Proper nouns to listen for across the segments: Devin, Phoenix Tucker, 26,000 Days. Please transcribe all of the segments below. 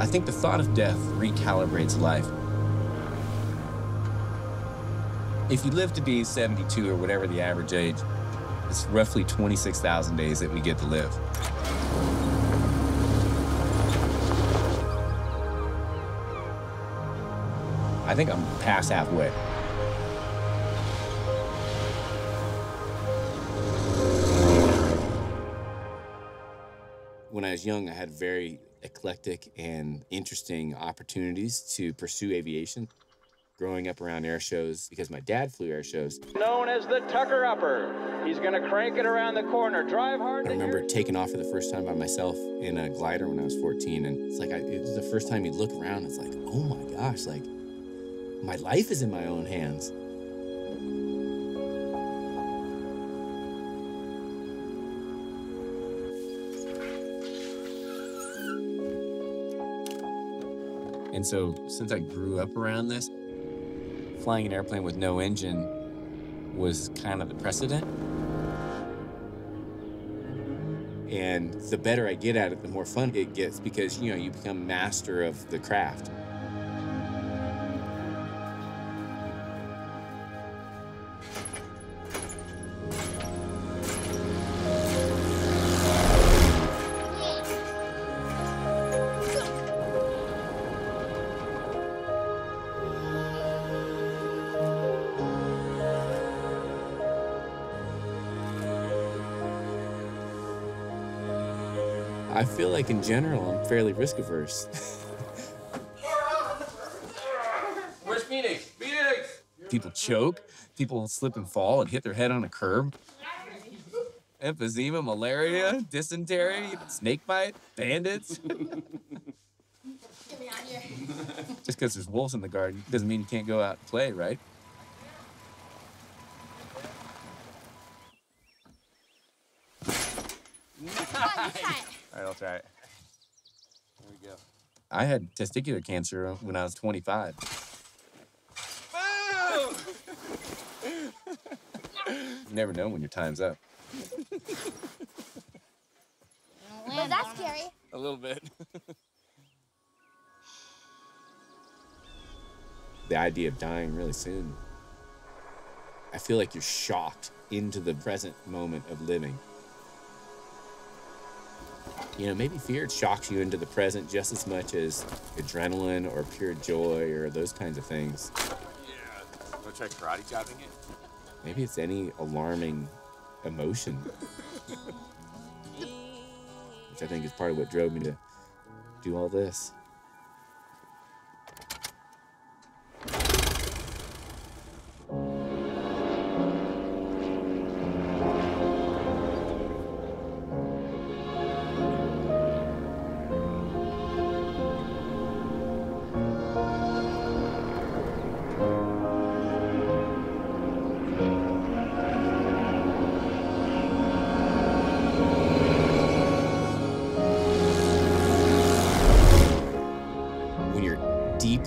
I think the thought of death recalibrates life. If you live to be 72 or whatever the average age, it's roughly 26,000 days that we get to live. I think I'm past halfway. When I was young, I had very eclectic and interesting opportunities to pursue aviation. Growing up around air shows, because my dad flew air shows. Known as the Tucker Upper. He's gonna crank it around the corner, drive hard. I remember taking off for the first time by myself in a glider when I was 14, and it's like, it was the first time you look around, it's like, oh my gosh, like, my life is in my own hands. And so, since I grew up around this, flying an airplane with no engine was kind of the precedent. And the better I get at it, the more fun it gets because, you know, you become master of the craft. I feel like, in general, I'm fairly risk-averse. Where's Phoenix? Phoenix! People choke, people slip and fall and hit their head on a curb. Emphysema, malaria, dysentery, snake bite, bandits. Get me out here. Just because there's wolves in the garden doesn't mean you can't go out and play, right? Nice. All right, I'll try it. There we go. I had testicular cancer when I was 25. Boom! You never know when your time's up. Well, that's scary. A little bit. The idea of dying really soon. I feel like you're shocked into the present moment of living. You know, maybe fear shocks you into the present just as much as adrenaline or pure joy or those kinds of things. Yeah, wanna try karate chopping it? Maybe it's any alarming emotion, which I think is part of what drove me to do all this.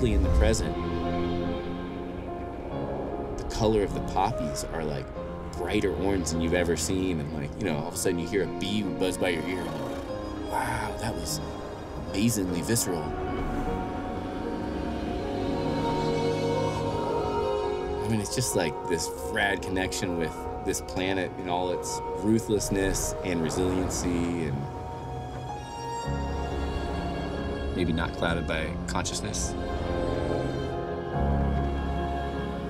In the present, the color of the poppies are like brighter orange than you've ever seen, and like, you know, all of a sudden you hear a bee buzz by your ear and you're like, wow, that was amazingly visceral. I mean, it's just like this rad connection with this planet in all its ruthlessness and resiliency, and maybe not clouded by consciousness.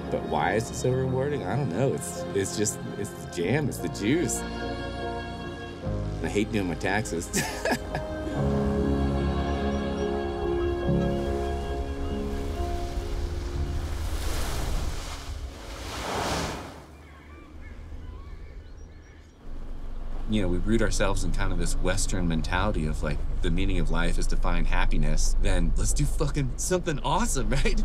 But why is it so rewarding? I don't know. It's just, it's the jam, it's the juice. I hate doing my taxes. You know, we root ourselves in kind of this Western mentality of like, the meaning of life is to find happiness, then let's do fucking something awesome, right?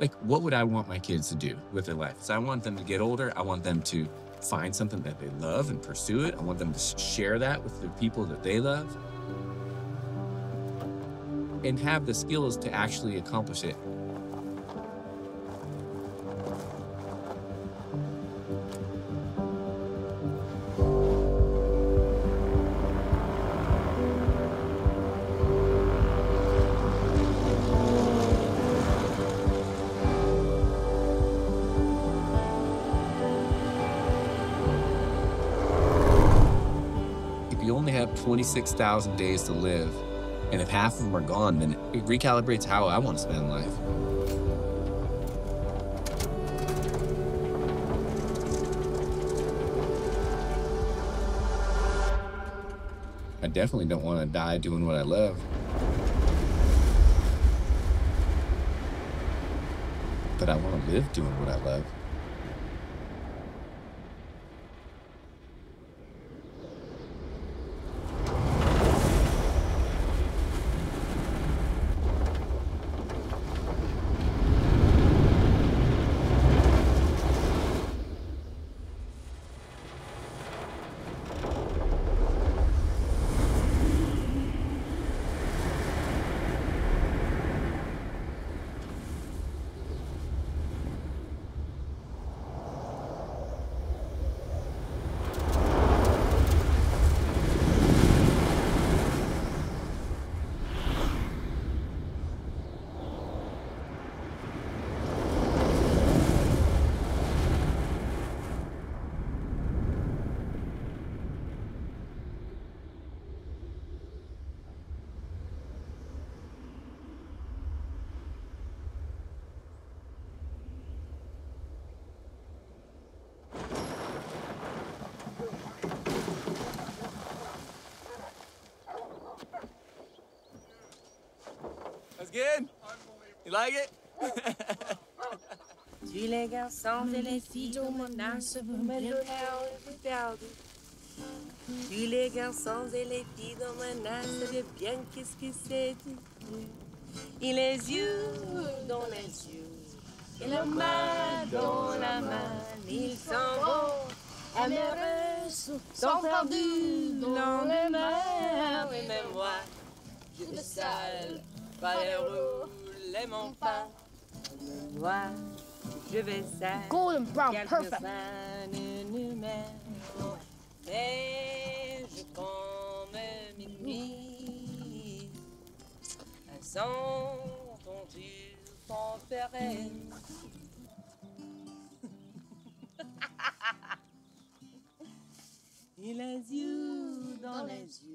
Like, what would I want my kids to do with their life? So I want them to get older. I want them to find something that they love and pursue it. I want them to share that with the people that they love and have the skills to actually accomplish it. 26,000 days to live, and if half of them are gone, then it recalibrates how I want to spend life. I definitely don't want to die doing what I love. But I want to live doing what I love. Good? You like it? Puis les garçons et les filles au monarque se promènent de l'air perdu. Puis les garçons et les filles au monarque savent bien qu'est-ce qui s'est dit. Et les yeux dans les yeux, et la main dans la main, ils s'en vont, amoureux, sont perdus dans les mers. Oui, mais moi, je me sale. Golden brown, perfect. Et les yeux dans les yeux.